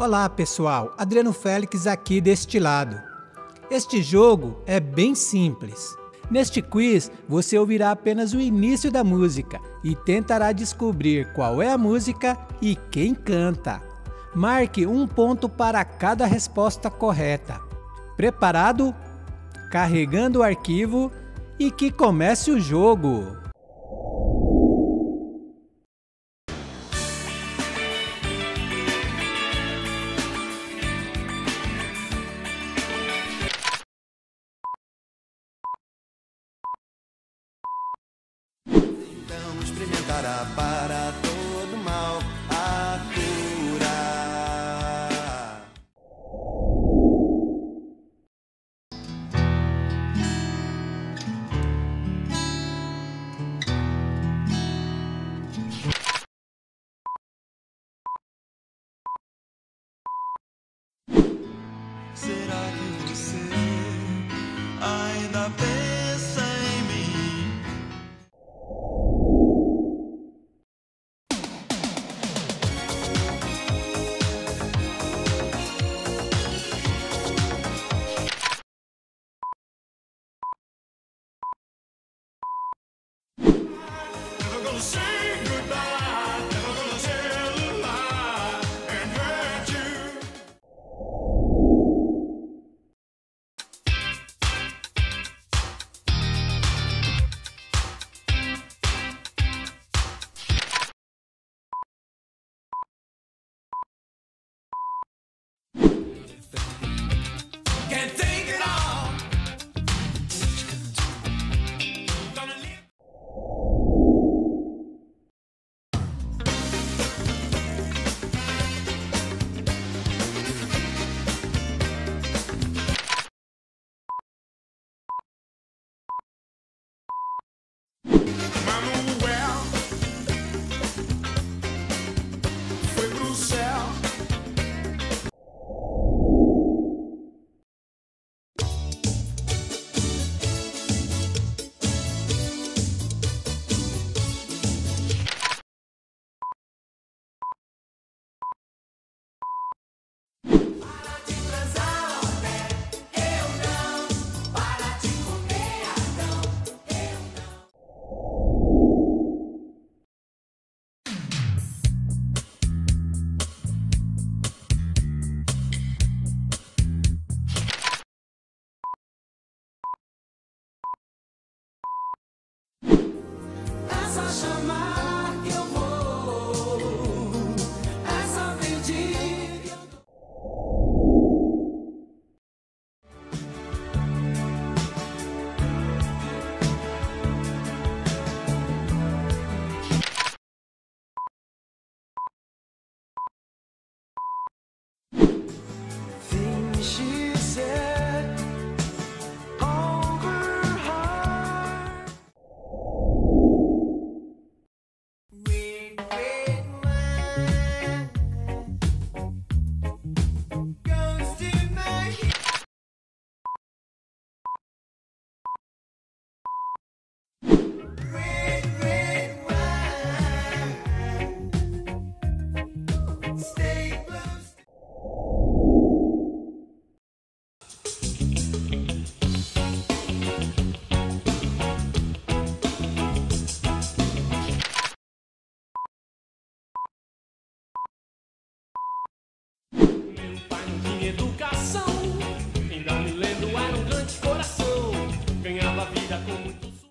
Olá pessoal, Adriano Félix aqui deste lado. Este jogo é bem simples. Neste quiz você ouvirá apenas o início da música e tentará descobrir qual é a música e quem canta. Marque um ponto para cada resposta correta. Preparado? Carregando o arquivo e que comece o jogo! Então experimentará para todo mal a curar. Será que você ainda pensa em mim? Educação, ainda me lembro, era um grande coração, ganhava a vida com muito suor.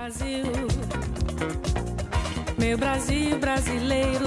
Brasil, meu Brasil brasileiro.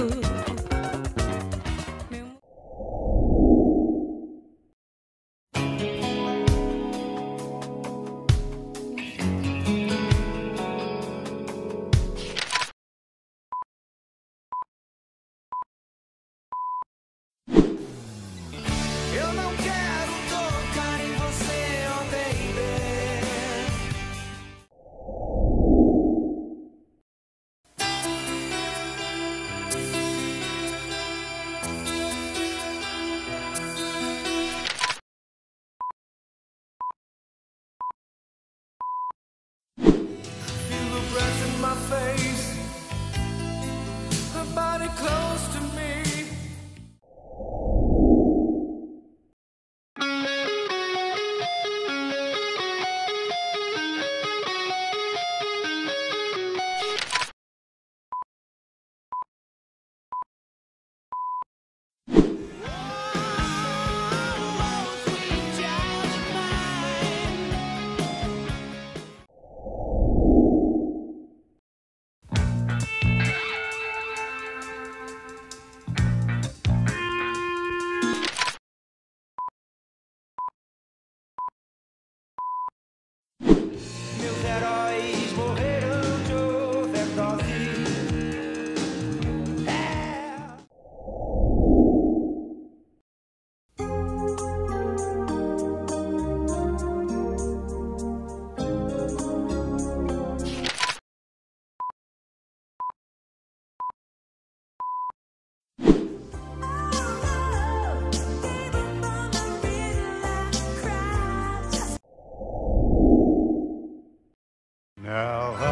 How I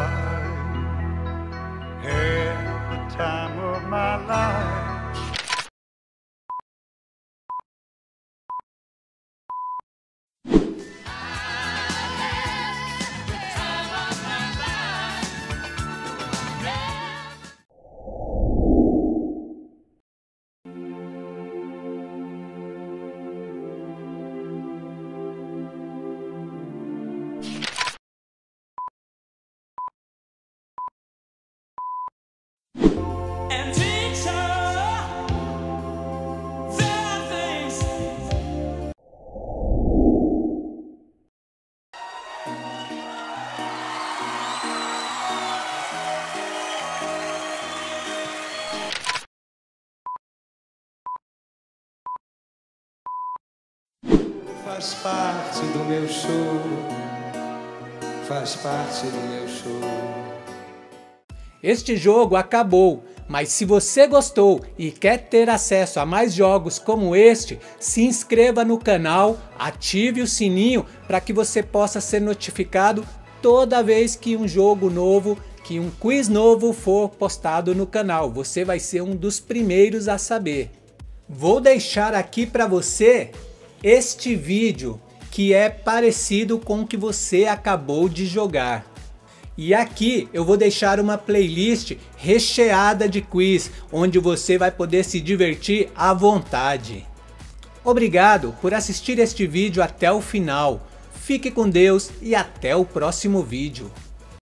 had the time of my life. I had the time of my life. Faz parte do meu show, faz parte do meu show. Este jogo acabou, mas se você gostou e quer ter acesso a mais jogos como este, se inscreva no canal, ative o sininho para que você possa ser notificado toda vez que um jogo novo, que um quiz novo for postado no canal. Você vai ser um dos primeiros a saber. Vou deixar aqui para você este vídeo que é parecido com o que você acabou de jogar. E aqui eu vou deixar uma playlist recheada de quiz, onde você vai poder se divertir à vontade. Obrigado por assistir este vídeo até o final. Fique com Deus e até o próximo vídeo.